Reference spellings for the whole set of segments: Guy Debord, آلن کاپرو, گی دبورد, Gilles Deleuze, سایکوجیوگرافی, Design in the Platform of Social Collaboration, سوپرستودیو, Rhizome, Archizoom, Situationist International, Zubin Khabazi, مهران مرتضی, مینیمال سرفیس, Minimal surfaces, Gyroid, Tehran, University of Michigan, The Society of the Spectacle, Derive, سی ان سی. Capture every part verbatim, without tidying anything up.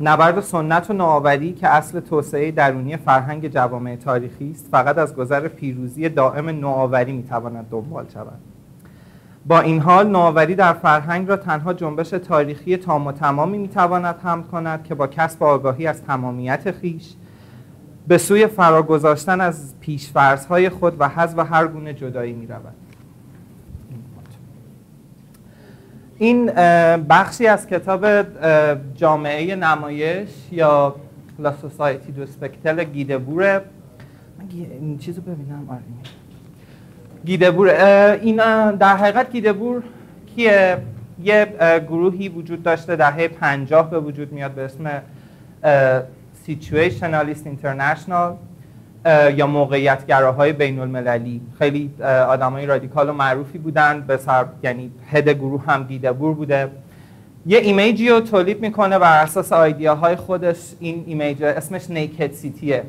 نبرد سنت و نوآوری که اصل توسعه درونی فرهنگ جوامع تاریخی است، فقط از گذر پیروزی دائم نوآوری میتواند دنبال شود. با این حال نوآوری در فرهنگ را تنها جنبش تاریخی تام و تمامی میتواند حمل کند که با کسب آگاهی از تمامیت خویش به سوی فراگذاشتن از پیش‌فرض‌های خود و حذف هر گونه جدایی می‌رود. این بخشی از کتاب جامعه نمایش یا The Society of the Spectacle گی دبورد. من این چیزو ببینم. آره گی دبورد. این در حقیقت گی دبورد که یه گروهی وجود داشته دهه پنجاه به وجود میاد به اسم Situationist International یا موقعیت‌گراهای بین‌المللی. خیلی آدمای رادیکال و معروفی بودن، به سر یعنی هد گروه هم گی دبورد بوده. یه ایمیجی رو تولید میکنه بر اساس ایده‌های خودش. این ایمیج اسمش نیکد سیتیه،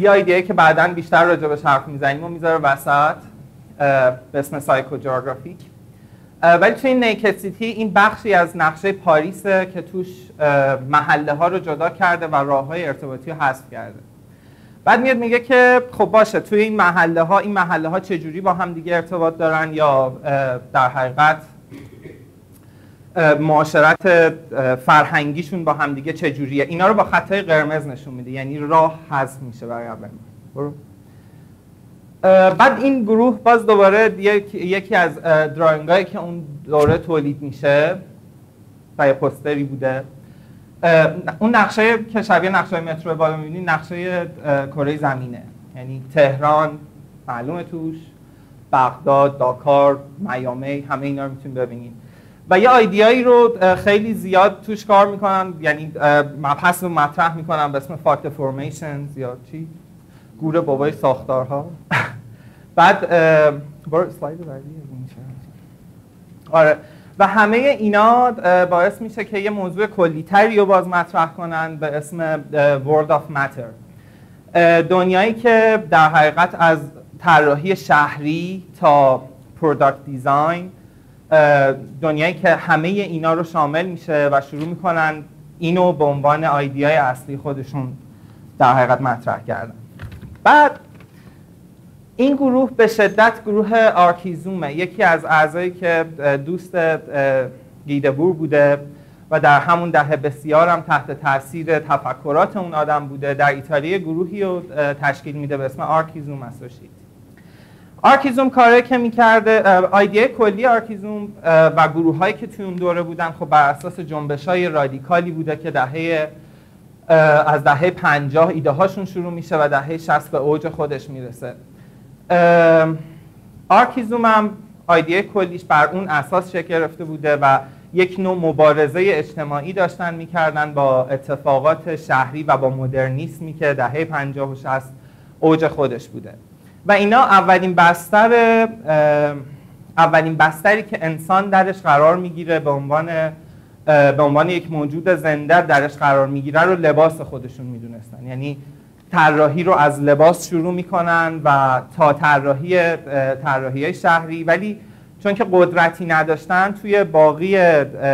یه ایده که بعداً بیشتر راجبش حرف میزنیم و میذاره وسط به اسم سایکوجیوگرافیک. ولی توی این نیکد سیتی این بخشی از نقشه پاریسه که توش محله ها رو جدا کرده و راه های ارتباطی رو حذف کرده. بعد میاد میگه که خب باشه توی این محله ها این محله ها چجوری با هم دیگه ارتباط دارن یا در حقیقت معاشرت فرهنگیشون با هم دیگه چجوریه. اینا رو با خطای قرمز نشون میده، یعنی راه حذف میشه برای اول. برو. بعد این گروه باز دوباره یکی از دراینگایی که اون دوره تولید میشه و یه پوستری بوده، اون نقشه که شبیه نقشه مترو بالا میبینید نقشه کره زمینه، یعنی تهران معلومه توش، بغداد، داکار، میامی، همه اینا رو میتونید ببینید. و یه ایده‌ای رو خیلی زیاد توش کار میکنن، یعنی مبحث رو مطرح میکنن به اسم فاکت فورمیشن یا چی؟ گوره بابای ساختارها. بعد برو سلاید بعدی. آره و همه اینا باعث میشه که یه موضوع کلی‌تری رو باز مطرح کنن به اسم World of Matter، دنیایی که در حقیقت از طراحی شهری تا پروداکت دیزاین، دنیایی که همه اینا رو شامل میشه و شروع میکنن اینو به عنوان ایده‌های اصلی خودشون در حقیقت مطرح کردن. بعد این گروه به شدت گروه آرکیزومه، یکی از اعضایی که دوست گی دبورد بوده و در همون دهه بسیار هم تحت تاثیر تفکرات اون آدم بوده. در ایتالیا گروهی رو تشکیل میده به اسم آرکیزوم اسوشیت. آرکیزوم کاری که میکرده، ایده کلی آرکیزوم و گروه هایی که توی اون دوره بودن خب بر اساس جنبش های رادیکالی بوده که دهه از دهه پنجاه ایده هاشون شروع میشه و دهه شصت به اوج خودش میرسه. آرکیزوم هم ایده کلیش بر اون اساس شکل گرفته بوده و یک نوع مبارزه اجتماعی داشتن میکردن با اتفاقات شهری و با مدرنیسمی که دهه پنجاه و شصت اوج خودش بوده. و اینا اولین بستر اولین بستری که انسان درش قرار میگیره به عنوان به عنوان یک موجود زنده درش قرار میگیره رو لباس خودشون میدونستن، یعنی طراحی رو از لباس شروع میکنن و تا طراحی طراحی شهری. ولی چون که قدرتی نداشتن توی باقی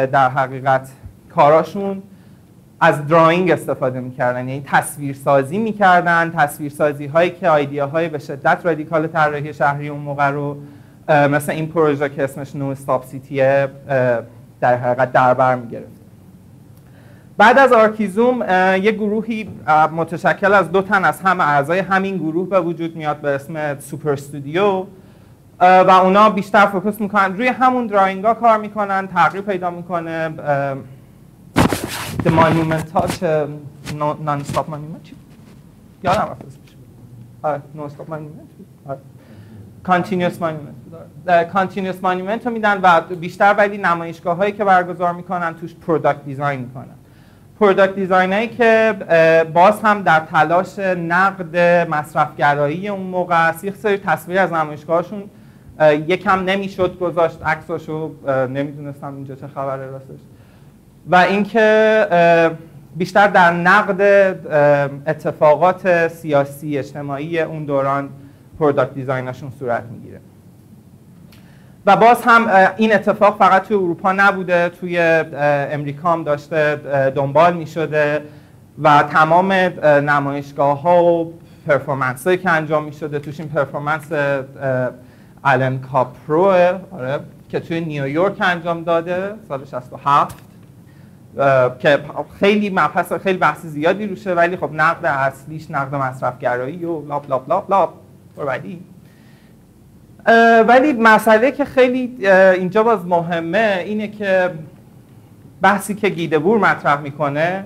در حقیقت کاراشون از دراینگ استفاده میکردن، یعنی تصویرسازی میکردن، تصویرسازی هایی که ایده های به شدت رادیکال طراحی شهری اون موقع رو مثل این پروژه که اسمش نو استاپ سیتیه در حقیقت دربر میگرفت. بعد از آرکیزوم یه گروهی متشکل از دو تن از هم اعضای همین گروه به وجود میاد به اسم سوپرستودیو و اونا بیشتر فوکس میکنن روی همون دراینگا کار میکنن. تغییر پیدا میکنه The Monumental Non-Stop Monument چی؟ یادم رفت اسمش. آره Non-Stop Monument. آره Continuous Monument. Continuous Monument رو میدن و بیشتر ولی نمایشگاه هایی که برگزار میکنن توش پروداکت دیزاین میکنن. پروداکت دیزاین هایی که باز هم در تلاش نقد مصرفگرایی اون موقع سیخ سری تصویر از نمایشگاهشون یکم نمیشد گذاشت عکساشو، نمیدونستم اینجا چه خبره راستش. و اینکه بیشتر در نقد اتفاقات سیاسی اجتماعی اون دوران پروداکت دیزاینشون صورت میگیره. و باز هم این اتفاق فقط توی اروپا نبوده، توی امریکا هم داشته دنبال می شده و تمام نمایشگاه ها و پرفورمنس هایی که انجام می شده، توش این پرفورمنس آلن کاپروه آره، که توی نیویورک انجام داده سال شصت و هفت که خیلی مبحث خیلی بحث زیادی روشه، ولی خب نقد اصلیش نقد مصرفگرایی و لاب لاب لاب لاب بردی. ولی مسئله که خیلی اینجا باز مهمه اینه که بحثی که گی دبور مطرح میکنه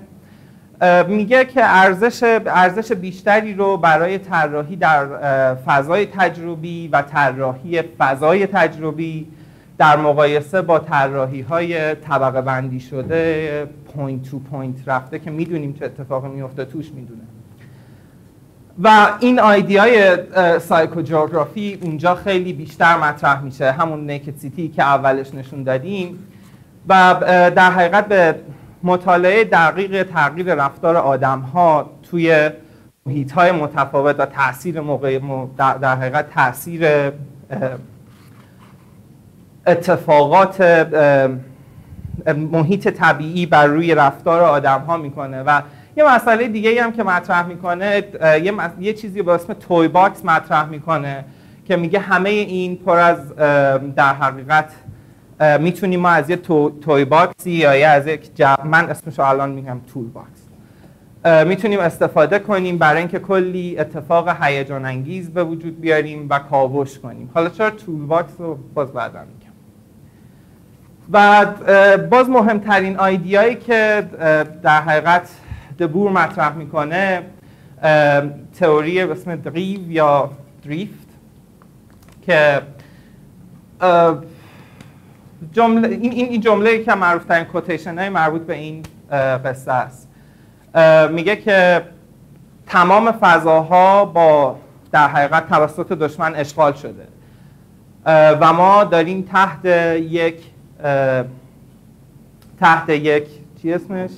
میگه که ارزش ارزش بیشتری رو برای طراحی در فضای تجربی و طراحی فضای تجربی در مقایسه با طراحی‌های طبقه بندی شده پوینت تو پوینت رفته که میدونیم چه اتفاقی میفته توش میدونه. و این ایده‌های سایکوجیوگرافی اونجا خیلی بیشتر مطرح میشه، همون نکد سیتی که اولش نشون دادیم، و در حقیقت به مطالعه دقیق تغییر رفتار آدم‌ها توی محیط‌های متفاوت و تاثیر موقع در حقیقت تاثیر اتفاقات محیط طبیعی بر روی رفتار آدم‌ها میکنه. و یه مسئله دیگه هم که مطرح میکنه یه, یه چیزی به اسم توی باکس مطرح میکنه که میگه همه این پر از در حقیقت میتونیم ما از یه تو، توی باکسی یا یه از یک جب... من اسمشو الان میگم تول باکس میتونیم استفاده کنیم برای اینکه کلی اتفاق هیجان انگیز به وجود بیاریم و کاوش کنیم. حالا چرا تول باکس رو باز بعداً میگم. و باز مهمترین ایده‌ای که در حقیقت دبور مطرح میکنه تئوری به اسم دریو یا دریفت که جمله این این جمله‌ای که معروف ترین کوتیشن های مربوط به این قصه است، میگه که تمام فضاها با در حقیقت توسط دشمن اشغال شده و ما داریم تحت یک تحت یک چی اسمش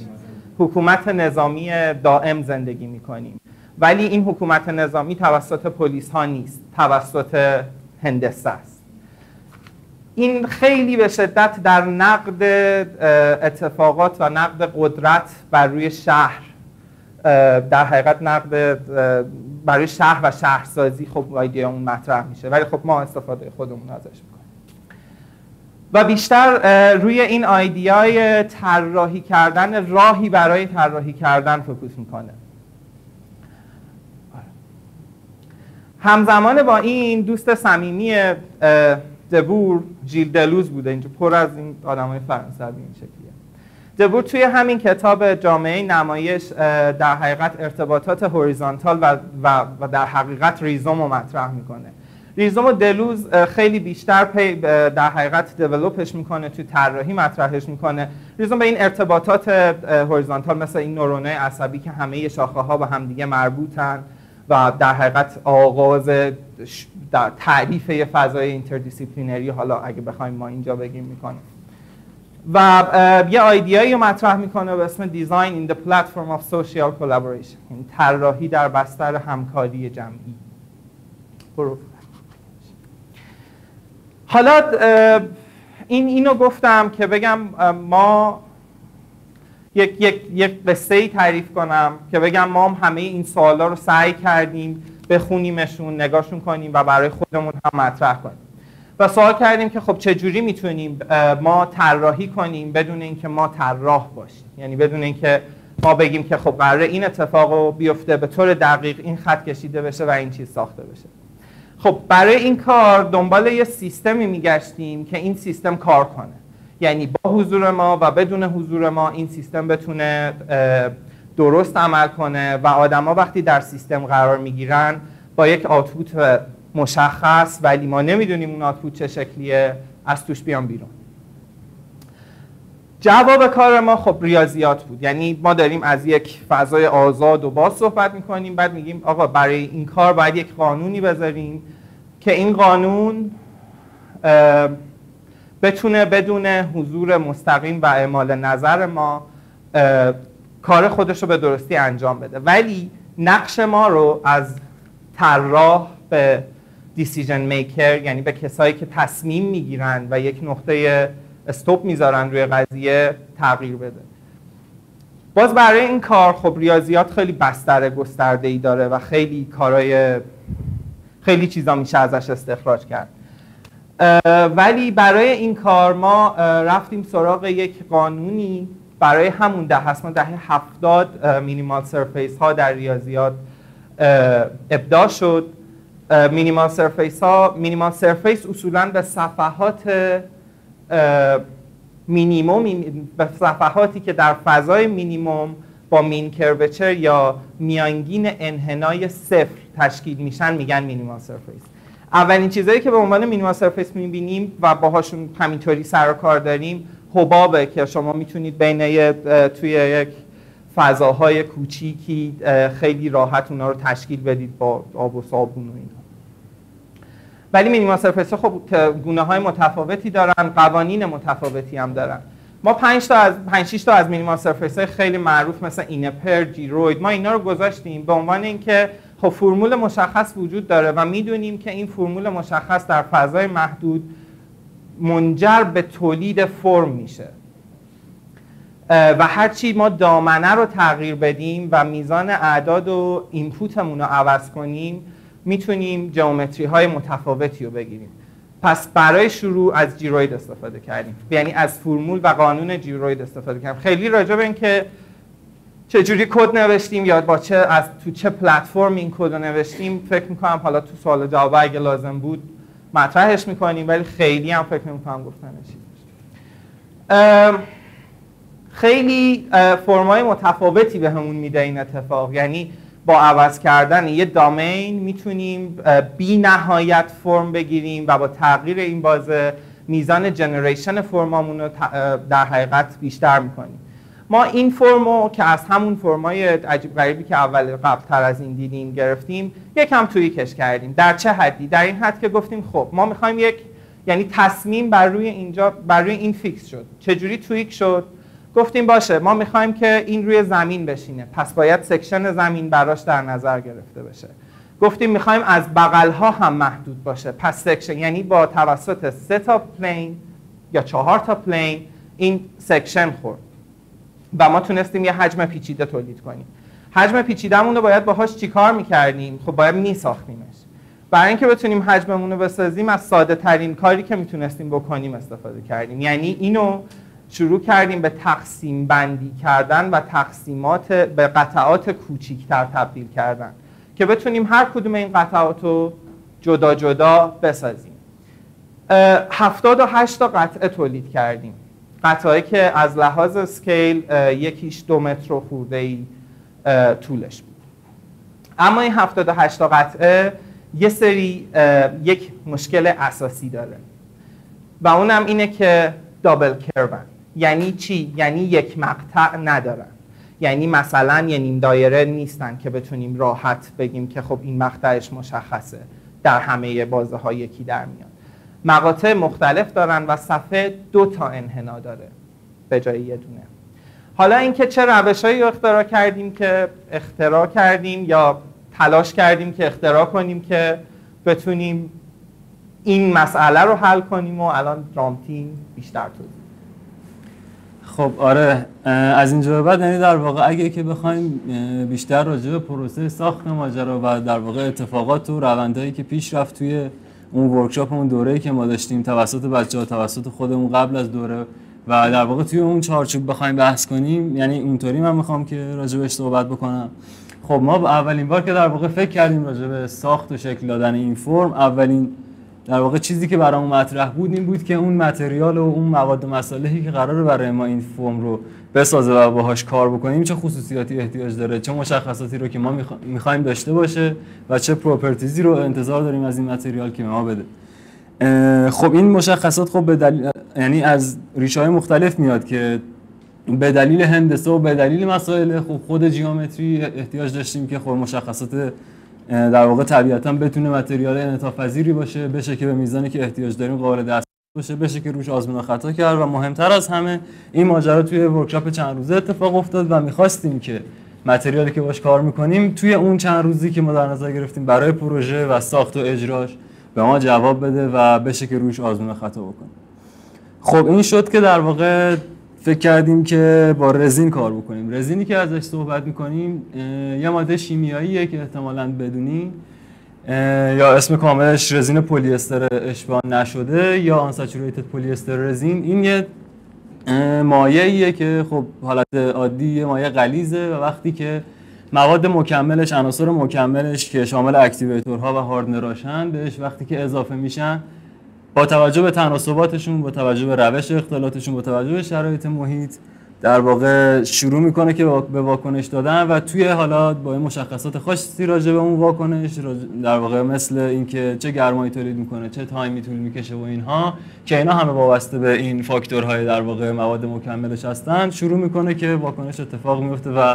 حکومت نظامی دائم زندگی میکنیم، ولی این حکومت نظامی توسط پلیس ها نیست، توسط هندسه است. این خیلی به شدت در نقد اتفاقات و نقد قدرت بر روی شهر در حقیقت نقد بر روی شهر و شهرسازی خب ایده اون مطرح میشه، ولی خب ما استفاده خودمون ازش میکنیم و بیشتر روی این ایده‌های طراحی کردن راهی برای طراحی کردن فوکوس میکنه. همزمان با این دوست صمیمی دبور ژیل دلوز بوده، اینجا پر از این آدمای فرانسوی این شکلیه. دبور توی همین کتاب جامعه نمایش در حقیقت ارتباطات هوریزونتال و, و, و در حقیقت ریزوم رو مطرح میکنه. ریزوم و دلوز خیلی بیشتر پی در حقیقت دیولوپش میکنه، توی طراحی مطرحش میکنه. ریزوم به این ارتباطات هوریزونتال مثل این نورونای عصبی که همه شاخه ها با همدیگه مربوطن و در حقیقت آغاز در تعریف یه فضای اینتردیسیپلینری، حالا اگه بخوایم ما اینجا بگیم، میکنه. و یه ایده‌ای رو مطرح میکنه به اسم Design in the Platform of Social Collaboration، یعنی طراحی در بستر همکاری جمعی. حالا این اینو گفتم که بگم ما یک یک یک قصه‌ای تعریف کنم که بگم ما هم همه این سوالا رو سعی کردیم بخونیمشون، نگاهشون کنیم و برای خودمون هم مطرح کنیم و سوال کردیم که خب چه جوری میتونیم ما طراحی کنیم بدون اینکه ما طراح باشیم، یعنی بدون اینکه ما بگیم که خب قراره این اتفاقو بیفته، به طور دقیق این خط کشیده بشه و این چیز ساخته بشه. خب برای این کار دنبال یه سیستمی میگشتیم که این سیستم کار کنه، یعنی با حضور ما و بدون حضور ما این سیستم بتونه درست عمل کنه و آدما وقتی در سیستم قرار میگیرن با یک آوتپوت مشخص، ولی ما نمیدونیم اون آوتپوت چه شکلیه، از توش بیان بیرون. جواب کار ما خب ریاضیات بود، یعنی ما داریم از یک فضای آزاد و باز صحبت میکنیم، بعد میگیم آقا برای این کار باید یک قانونی بذاریم که این قانون بتونه بدون حضور مستقیم و اعمال نظر ما کار خودش رو به درستی انجام بده، ولی نقش ما رو از طراح به دیسیژن میکر، یعنی به کسایی که تصمیم میگیرن و یک نقطه استوب میذارن روی قضیه تغییر بده. باز برای این کار خب ریاضیات خیلی بستر گسترده‌ای داره و خیلی کارهای خیلی چیزا میشه ازش استخراج کرد. ولی برای این کار ما رفتیم سراغ یک قانونی برای همون ده هست. ما دهه هفتاد مینیمال سرفیس ها در ریاضیات ابداع شد. مینیمال سرفیس ها، مینیمال سرفیس اصولاً به صفحات مینیموم، به صفحاتی که در فضای مینیموم با مین کربچر یا میانگین انحنای صفر تشکیل میشن میگن مینیمال سرفیس. اولین چیزایی که به عنوان مینیمال سرفیس میبینیم و باهاشون همینطوری سر و کار داریم حبابه که شما میتونید بین توی یک فضاهای کوچیکی خیلی راحت اونا رو تشکیل بدید با آب و صابون و اینا. ولی مینیمال سرفیس خب گونه های متفاوتی دارن، قوانین متفاوتی هم دارن. ما پنج تا از پنج شش تا از مینیمال سرفیس های خیلی معروف مثل اینپر، گیروید، ما اینا رو گذاشتیم به عنوان اینکه خب فرمول مشخص وجود داره و میدونیم که این فرمول مشخص در فضای محدود منجر به تولید فرم میشه و هرچی ما دامنه رو تغییر بدیم و میزان اعداد و اینپوتمون رو عوض کنیم میتونیم جیومتری های متفاوتی رو بگیریم. پس برای شروع از جیروید استفاده کردیم، یعنی از فرمول و قانون جیروید استفاده کردیم. خیلی راجع به این که چجوری کد نوشتیم یا با چه از تو چه پلتفرم این کد رو نوشتیم فکر میکنم حالا تو سوال جواب اگه لازم بود مطرحش میکنیم، ولی خیلی هم فکر نمیکنم گفتنش. خیلی فرمای متفاوتی به همون میده این اتفاق، یعنی با عوض کردن یه دامین میتونیم بی نهایت فرم بگیریم و با تغییر این بازه میزان جنریشن فرمامون رو در حقیقت بیشتر میکنیم. ما این فرمو که از همون فرمای عجیب غریبی که اول قبل تر از این دیدیم گرفتیم یکم توییکش کردیم. در چه حدی؟ در این حد که گفتیم خب ما میخوایم یک، یعنی تصمیم بر روی اینجا بر روی این فیکس شد. چجوری توییک شد؟ گفتیم باشه ما میخوایم که این روی زمین بشینه، پس باید سکشن زمین براش در نظر گرفته بشه. گفتیم میخوایم از بغلها هم محدود باشه، پس سکشن، یعنی با توسط سه تا پلین یا چهار تا پلین این سکشن خورد و ما تونستیم یه حجم پیچیده تولید کنیم. حجم پیچیده‌مون رو باید باهاش چیکار می‌کردیم؟ خب باید می‌ساختیمش. برای اینکه بتونیم حجممون رو بسازیم از ساده‌ترین کاری که میتونستیم بکنیم استفاده کردیم، یعنی اینو شروع کردیم به تقسیم بندی کردن و تقسیمات به قطعات کوچیک‌تر تبدیل کردن که بتونیم هر کدوم این قطعات رو جدا جدا بسازیم. هفتاد و هشت تا قطعه تولید کردیم. قطعه‌ای که از لحاظ اسکیل یکیش دو متر و خورده‌ای طولش بود. اما این هفتاد و هشت تا قطعه یه سری یک مشکل اساسی داره و اونم اینه که دابل کرون. یعنی چی؟ یعنی یک مقطع ندارن، یعنی مثلا یه نیم دایره نیستن که بتونیم راحت بگیم که خب این مقطعش مشخصه در همه بازه‌ها یکی در میاد. مقاطع مختلف دارن و صفحه دو تا انحنا داره به جای یه دونه. حالا اینکه چه روش‌هایی اختراع کردیم که اختراع کردیم یا تلاش کردیم که اختراع کنیم که بتونیم این مسئله رو حل کنیم و الان رامتین بیشتر توضیح. خب آره، از اینجا بعد یعنی در واقع اگه که بخوایم بیشتر راجع به پروسه ساخت ماجرا و در واقع اتفاقات و روندهایی که پیش رفت توی اون ورکشاپ، اون دوره‌ای که ما داشتیم توسط بچه‌ها توسط خودمون قبل از دوره و در واقع توی اون چارچوب بخوایم بحث کنیم، یعنی اونطوری من میخوام که راجع بهش صحبت بکنم. خب ما اولین بار که در واقع فکر کردیم راجع به ساخت و شکل دادن این فرم، اولین در واقع چیزی که برامون مطرح بود این بود که اون متریال و اون مواد و مصالحی که قراره برای ما این فرم رو بسازه و باهاش کار بکنیم چه خصوصیاتی احتیاج داره، چه مشخصاتی رو که ما میخوایم داشته باشه و چه پراپرتیزی رو انتظار داریم از این متریال که به ما بده. خب این مشخصات خب به دلیل، یعنی از ریشه‌های مختلف میاد که به دلیل هندسه و به دلیل مسائل خب خود جیومتری احتیاج داشتیم که خب مشخصات در واقع طبیعتاً بتونه متریال انعطاف‌پذیری باشه، بشه که به میزانی که احتیاج داریم قابل دست باشه، بشه که روش آزمون و خطا کرد و مهمتر از همه این ماجرا توی ورکشاپ چند روزه اتفاق افتاد و می‌خواستیم که متریالی که باش کار می‌کنیم توی اون چند روزی که ما در نظر گرفتیم برای پروژه و ساخت و اجراش به ما جواب بده و بشه که روش آزمون خطا بکنیم. خب این شد که در واقع فکر کردیم که با رزین کار بکنیم. رزینی که ازش صحبت میکنیم یه ماده شیمیاییه که احتمالاً بدونین، یا اسم کاملش رزین پلی استر اشباع نشده یا آنساتوریتد پلی استر رزین. این یه مایعیه که خب حالت عادی یه مایع غلیظه و وقتی که مواد مکملش، عناصر مکملش که شامل اکتیویتورها و هاردنراشن، بهش وقتی که اضافه میشن با توجه به تناسباتشون، با توجه به روش اختلالاتشون، با توجه به شرایط محیط، در واقع شروع میکنه که به واکنش دادن و توی حالا با این مشخصات خاصی راجع به اون واکنش، در واقع مثل اینکه چه گرمایی تولید میکنه، چه تایمی طول میکشه و اینها، که اینا همه وابسته به این فاکتورهای در واقع مواد مکملش هستن، شروع میکنه که واکنش اتفاق میفته و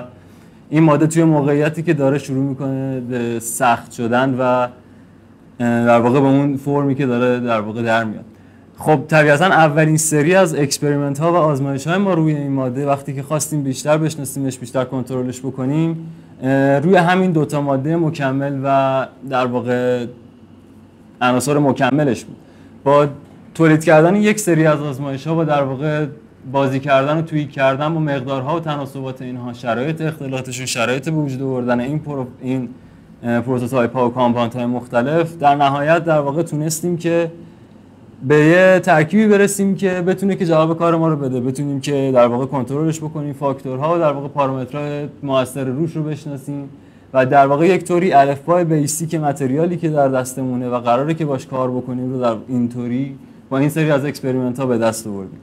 این ماده توی موقعیتی که داره شروع میکنه به سخت شدن و در واقع به اون فرمی که داره در واقع در میاد. خب طبیعتاً اولین سری از اکسپریمنت ها و آزمایش های ما روی این ماده، وقتی که خواستیم بیشتر بشناسیمش، بیشتر کنترلش بکنیم، روی همین دوتا ماده مکمل و در واقع عناصر مکملش بود. با تولید کردن یک سری از آزمایش ها و در واقع بازی کردن و توییک کردن با مقدارها و تناسبات اینها، شرایط اختلالاتشون، شرایط به وجود آوردن این پرو... این پروتوتایپ ها و کامپوند های مختلف، در نهایت در واقع تونستیم که به یه ترکیبی برسیم که بتونه که جواب کار ما رو بده، بتونیم که در واقع کنترلش بکنیم، فاکتورها و در واقع پارامترهای مؤثر روش رو بشناسیم و در واقع یک طوری الفبای بیسیک متریالی که در دستمونه و قراره که باش کار بکنیم رو در اینطوری با این سری از اکسپریمنت ها به دست آوردیم.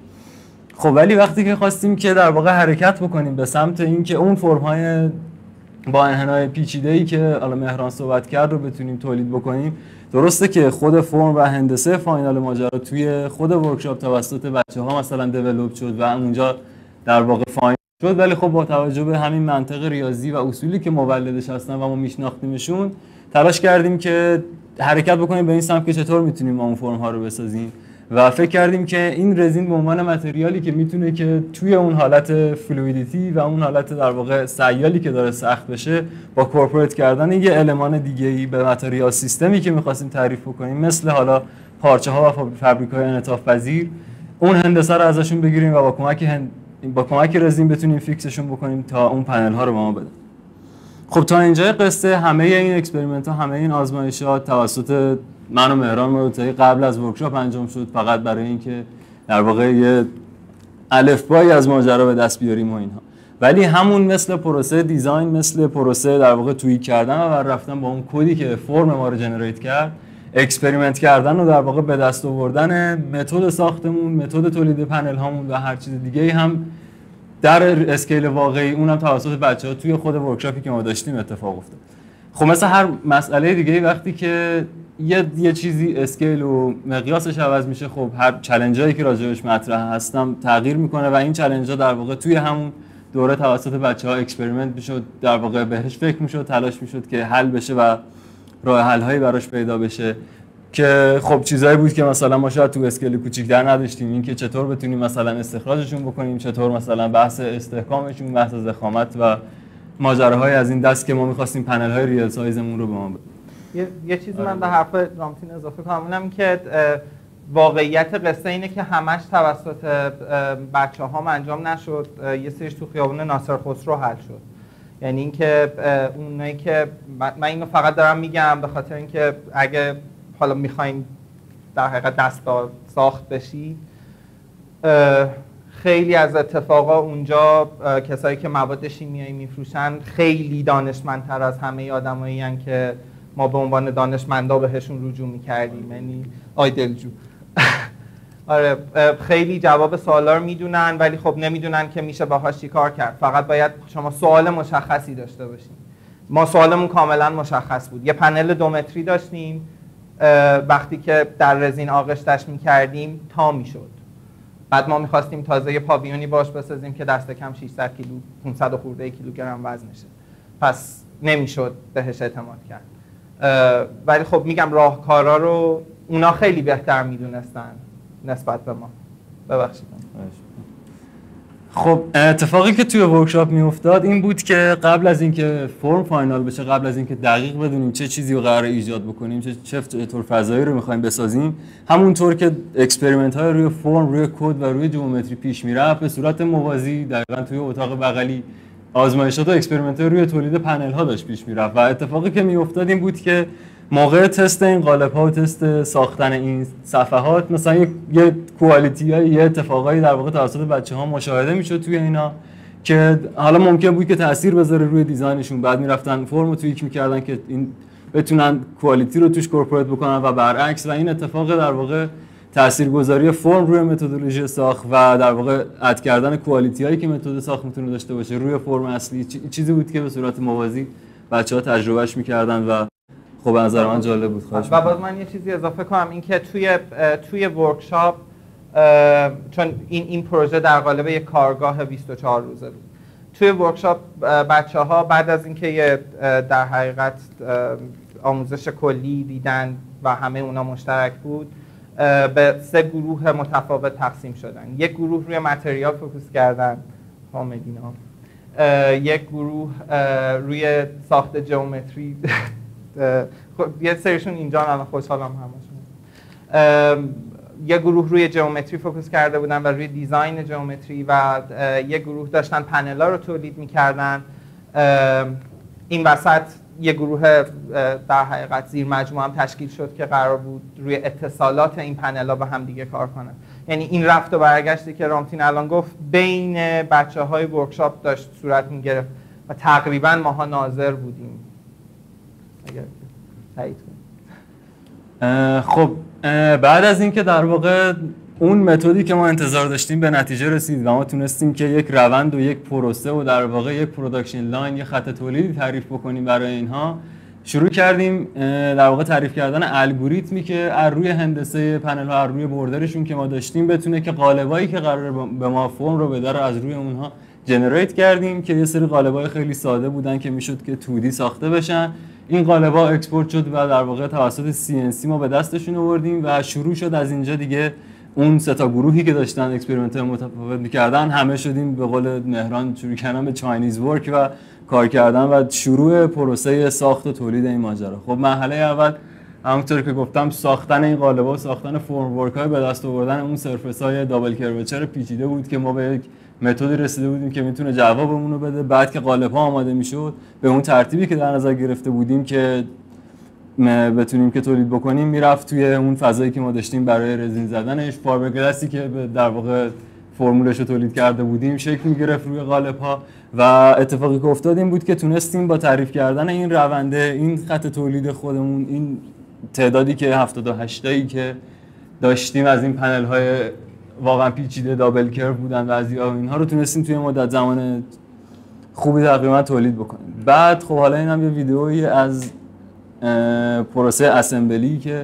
خب ولی وقتی که خواستیم که در واقع حرکت بکنیم به سمت اینکه اون فرم‌های با انحنای پیچیده‌ای که الان مهران صحبت کرد رو بتونیم تولید بکنیم، درسته که خود فرم و هندسه فاینال ماجرا توی خود ورکشاپ توسط بچه‌ها مثلا دیولپ شد و اونجا در واقع فاینال شد، ولی خب با توجه به همین منطق ریاضی و اصولی که مولدش هستن و ما میشناختیمشون، تلاش کردیم که حرکت بکنیم به این سمت که چطور میتونیم اون فرم‌ها رو بسازیم و فکر کردیم که این رزین به عنوان متریالی که میتونه که توی اون حالت فلویدیتی و اون حالت در واقع سیالی که داره سخت بشه، با کورپوریت کردن یه المان دیگه‌ای به متریال سیستمی که می‌خواستیم تعریف بکنیم، مثل حالا پارچه‌ها و فبریک‌های انعطاف‌پذیر، اون هندسه رو ازشون بگیریم و با کمک هند... با کمک رزین بتونیم فیکسشون بکنیم تا اون پنل‌ها رو به ما بده. خب تا اینجای قصه همه این اکسپریمنت‌ها، همه این آزمایش‌ها توسط من و مهران مرتضی قبل از ورکشاپ انجام شد، فقط برای اینکه در واقع یه الفبایی از ماجرا به دست بیاریم و اینها. ولی همون مثل پروسه دیزاین، مثل پروسه در واقع توییک کردن و رفتن با اون کدی که فرم ما رو جنریت کرد، اکسپریمنت کردن و در واقع به دست آوردن متد ساختمون، متد تولید پنل هامون و هر چیز دیگه هم در اسکیل واقعی، اونم توسط بچه‌ها توی خود ورکشاپی که ما داشتیم اتفاق افتاد. خب مثلا هر مسئله دیگه وقتی که یه یه چیزی اسکیل و مقیاسش عوض میشه، خب هر چالنجایی که راجعش مطرح هستم تغییر میکنه و این چالنجا در واقع توی همون دوره توسط بچه‌ها اکسپریمنت میشد، در واقع بهش فکر میشد، تلاش میشد که حل بشه و راه حل‌هایی براش پیدا بشه که خب چیزایی بود که مثلا ما شاید تو اسکیل کوچیک در نداشتیم، اینکه چطور بتونیم مثلا استخراجشون بکنیم، چطور مثلا بحث استحکامشون، بحث ضخامت و ماجراهای از این دست که ما می‌خواستیم پنل‌های ریل سایزمون رو به ما بده. یه, یه چیزی من به حرف رامتین اضافه کنم، اونم که واقعیت قصه اینه که همش توسط بچه هم انجام نشد، یه سریش تو خیابون ناصر خسرو حل شد. یعنی اینکه اونایی که من اینو فقط دارم میگم به خاطر اینکه اگه حالا میخواین در حقیقت دست به ساخت بشید، خیلی از اتفاقا اونجا کسایی که مواد شیمیایی میفروشن خیلی دانشمندتر از همه آدمایی هستن که ما به عنوان دانشمندا بهشون رجوع میکردیم، یعنی آیدلجو آره خیلی جواب سوالا رو میدونن، ولی خب نمیدونن که میشه باهاش چیکار کرد. فقط باید شما سوال مشخصی داشته باشین. ما سوالمون کاملا مشخص بود، یه پنل دو متری داشتیم، وقتی که در رزین آغشتش میکردیم تا میشد، بعد ما میخواستیم تازه یه پاویونی باش بسازیم که دست کم ششصد کیلو، پانصد خورده کیلوگرم وزنشه، پس نمیشد بهش اعتماد کرد. ولی خب میگم راهکارا رو اونا خیلی بهتر میدونستن نسبت به ما. ببخشید. خب اتفاقی که توی ورکشاپ میافتاد این بود که قبل از اینکه فرم فاینال بشه، قبل از اینکه دقیق بدونیم چه چیزی رو قراره ایجاد بکنیم، چه چه طور فضایی رو می‌خوایم بسازیم، همونطور که اکسپریمنت‌های روی فرم، روی کد و روی جیومتری پیش میرفت، به صورت موازی دقیقاً توی اتاق بغلی آزمایشات و اکسپریمنت‌های روی تولید پنل‌ها داشت پیش میرفت. و اتفاقی که میافتاد این بود که موقع تست این قالب‌ها و تست ساختن این صفحات مثلا یه, یه کوالیتی های یه اتفاقایی در واقع توسط بچه‌ها مشاهده می‌شد توی اینا که حالا ممکن بود که تاثیر بذاره روی دیزاینشون. بعد می‌رفتن فرمو توییک می‌کردن که این بتونن کوالیتی رو توش کورپورات بکنن و برعکس. و این اتفاق در واقع تاثیرگذاری فرم روی متدولوژی ساخت و در واقع اد کردن کوالیتی‌هایی که متد ساخت می‌تونه داشته باشه روی فرم اصلی چیزی بود که به صورت موازی بچه‌ها تجربهش می‌کردن و خب از نظر من جالب بود. خواهش می‌کنم. و باز من یه چیزی اضافه کنم، اینکه توی توی ورکشاپ چون این این پروژه در قالب یک کارگاه بیست و چهار روزه بود، توی ورکشاپ بچه‌ها بعد از اینکه یه در حقیقت آموزش کلی دیدن و همه اونا مشترک بود، به سه گروه متفاوت تقسیم شدن. یک گروه روی متریال فوکوس کردن، حامدینا. یک گروه روی ساخت جیومتری یه سریشون اینجا الان خوشحالم همشون. یه گروه روی جیومتری فوکوس کرده بودن و روی دیزاین جیومتری و یه گروه داشتن پنلا رو تولید می‌کردن. این وسط یه گروه در حقیقت زیر مجموعه هم تشکیل شد که قرار بود روی اتصالات این پنلا به هم دیگه کار کنن. یعنی این رفت و برگشتی که رامتین الان گفت بین بچه‌های ورکشاپ داشت صورت می‌گرفت و تقریباً ماها ناظر بودیم. خب بعد از اینکه در واقع اون متدی که ما انتظار داشتیم به نتیجه رسید و ما تونستیم که یک روند و یک پروسه و در واقع یک پروداکشن لاین، یک خط تولیدی تعریف بکنیم برای اینها، شروع کردیم در واقع تعریف کردن الگوریتمی که از روی هندسه پنل ها، از روی بردرشون که ما داشتیم بتونه که قالبایی که قرار به ما فرم رو بده رو از روی اونها جنریت کردیم که یه سری قالبای خیلی ساده بودن که میشد که تودی ساخته بشن. این قالب‌ها اکسپورت شد و در واقع توسط سی ان سی ما به دستشون آوردیم و شروع شد از اینجا دیگه اون سه تا گروهی که داشتن اکسپریمنت متفاوت می‌کردن همه شدیم به قول مهران شروع کردن به چاینیز ورک و کار کردن و شروع پروسه ساخت و تولید این ماجرا. خب مرحله اول همونطور که گفتم ساختن این قالب‌ها، ساختن فرم ورک‌های به دست آوردن اون سرفیس‌های دابل کرواچر پیچیده بود که ما به متدی رسیده بودیم که میتونه جوابمون رو بده. بعد که قالب ها آماده میشد به اون ترتیبی که در نظر گرفته بودیم که بتونیم که تولید بکنیم میرفت توی اون فضایی که ما داشتیم برای رزین زدنش. فایبرگلاسی که در واقع فرمولش رو تولید کرده بودیم شکل میگرفت روی قالب ها و اتفاقی که افتاد این بود که تونستیم با تعریف کردن این رونده، این خط تولید خودمون، این تعدادی که هفتاد و هشت تایی که داشتیم از این پنل های واقعا پیچیده دابل کرو بودن و از اینها رو تونستیم توی مدت زمان خوبی تقریبا تولید بکنیم. بعد خب حالا این هم یه ویدئویی از پروسه اسمبلی که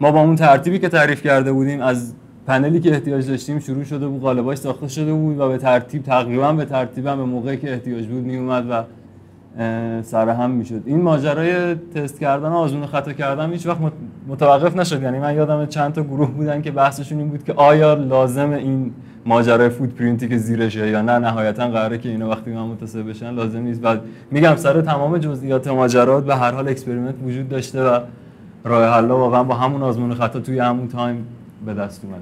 ما با اون ترتیبی که تعریف کرده بودیم از پنلی که احتیاج داشتیم شروع شده بود، قالباش ساخته شده بود و به ترتیب تقریبا به ترتیبا به موقعی که احتیاج بود می اومد و سر هم میشد. این ماجرای تست کردن و آزمون خطا کردن هیچ وقت متوقف نشد. یعنی من یادم چند تا گروه بودن که بحثشون این بود که آیا لازم این ماجرای فود پرینتی که زیرشه یا نه، نهایتا قراره که اینا وقتی من متصل بشن لازم نیست. بعد میگم سر تمام جزئیات ماجرات به هر حال اکسپریمنت وجود داشته و راه حل واقعا با همون آزمون خطا توی همون تایم به دست اومد.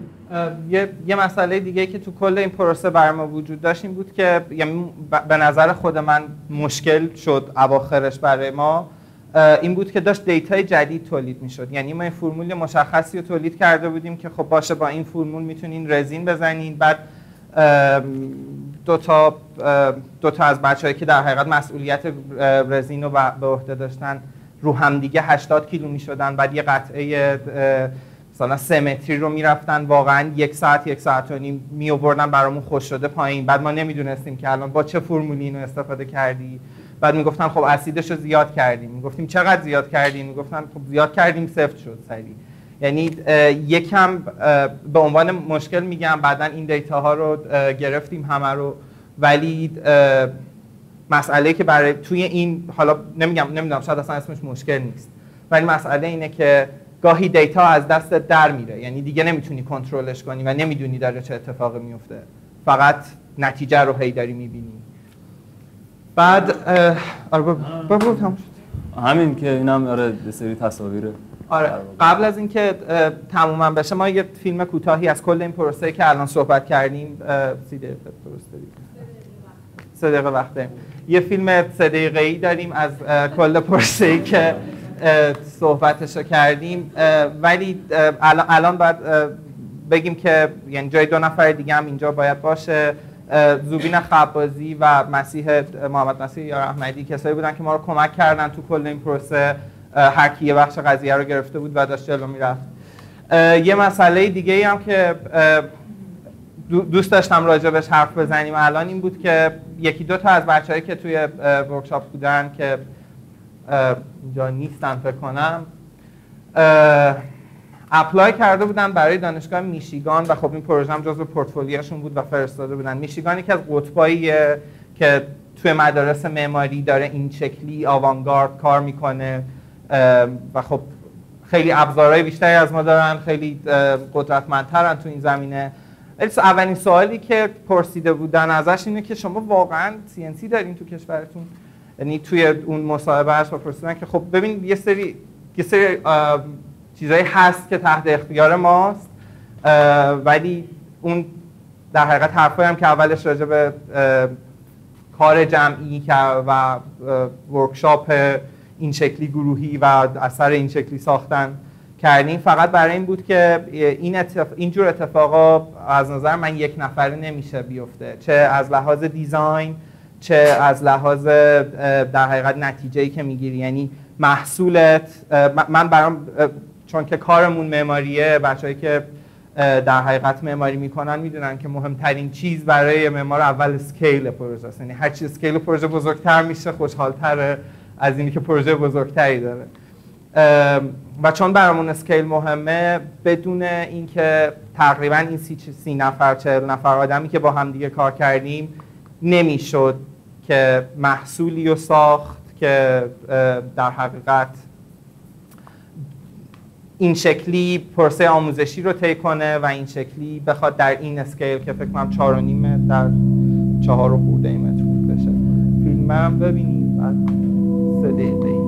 یه،, یه مسئله دیگه که تو کل این پروسه برای ما وجود داشت این بود که یعنی به نظر خود من مشکل شد اواخرش برای ما این بود که داشت دیتای جدید تولید میشد. یعنی ما این فرمول مشخصی رو تولید کرده بودیم که خب باشه با این فرمول میتونین رزین بزنین. بعد دو تا دو تا از بچه‌ای که در حقیقت مسئولیت رزین رو به عهده داشتن رو هم دیگه هشتاد کیلو میشدن. بعد یه قطعه مثلا سه متری رو میرفتن واقعا یک ساعت یک ساعت و نیم می آوردن برامون خوش شده پایین. بعد ما نمیدونستیم که الان با چه فرمولی اینو استفاده کردی. بعد میگفتن خب اسیدش رو زیاد کردیم، میگفتیم چقدر زیاد کردیم، میگفتن خب زیاد کردیم صفر شد سریع. یعنی یکم به عنوان مشکل میگم بعدا این دیتا ها رو گرفتیم همه رو، ولی مسئله که برای توی این حالا نمیگم نمیدونم شاید اصلا اسمش مشکل نیست، ولی مسئله اینه که گاهی دیتا از دست در میره. یعنی دیگه نمیتونی کنترلش کنی و نمیدونی داره چه اتفاقی میفته، فقط نتیجه رو هی داری میبینی. بعد همین که اینم آره سری تصاویره. آره قبل از اینکه تمومم بشه ما یه فیلم کوتاهی از کل این پروسه که الان صحبت کردیم سی دقیقه سه دقیقه وقت داریم. یه فیلم سه دقیقه‌ای داریم از کل پروسه‌ای که صحبتش رو کردیم، ولی الان باید بگیم که یعنی جای دو نفر دیگه هم اینجا باید باشه. زوبین خبازی و مسیح محمد مسیح یا احمدی کسایی بودن که ما رو کمک کردن تو کل این پروسه، هر کی یه بخش قضیه رو گرفته بود و داشت جلو میرفت. یه مسئله دیگه ای هم که دوست داشتم راجبش حرف بزنیم الان این بود که یکی دو تا از بچه‌هایی که توی ورکشاپ بودن که اینجا نیستن فکر کنم اپلای کرده بودن برای دانشگاه میشیگان و خب این پروژه هم جزو پورتفولیوشون بود و فرستاده بودن. میشیگان یکی از قطباییه که توی مدارس معماری داره این شکلی آوانگارد کار میکنه و خب خیلی ابزارهای بیشتری از ما دارن، خیلی قدرتمندترن تو این زمینه. اولین سوالی که پرسیده بودن ازش اینه که شما واقعا سی ان سی دارین تو کشورتون؟ یعنی توی اون مصاحبهش پرسیدن که خب ببین یه سری یه سری چیزایی هست که تحت اختیار ماست، ولی اون در حقیقت حرفایی هم که اولش راجع به کار جمعی و ورکشاپ این شکلی گروهی و اثر این شکلی ساختن کردیم فقط برای این بود که این اتف... اینجور اتفاقا از نظر من یک نفره نمیشه بیفته، چه از لحاظ دیزاین چه از لحاظ در حقیقت نتیجه‌ای که میگیری. یعنی محصولت من برام چون که کارمون معماریه، بچه‌ای که در حقیقت معماری میکنن میدونن که مهمترین چیز برای معمار اول اسکیل پروژه است. یعنی هر چی اسکیل پروژه بزرگتر میشه خوشحال‌تره از اینی که پروژه بزرگتری داره. و چون برامون اسکیل مهمه، بدون اینکه تقریبا این سی, سی نفر چهل نفر آدمی که با هم دیگه کار کردیم نمیشد که محصولی رو ساخت که در حقیقت این شکلی پروسه آموزشی رو طی کنه و این شکلی بخواد در این اسکیل که فکر کنم چهار و نیم در چهار و خورده متر بشه. فیلمم ببینیم بعد سه دقیقه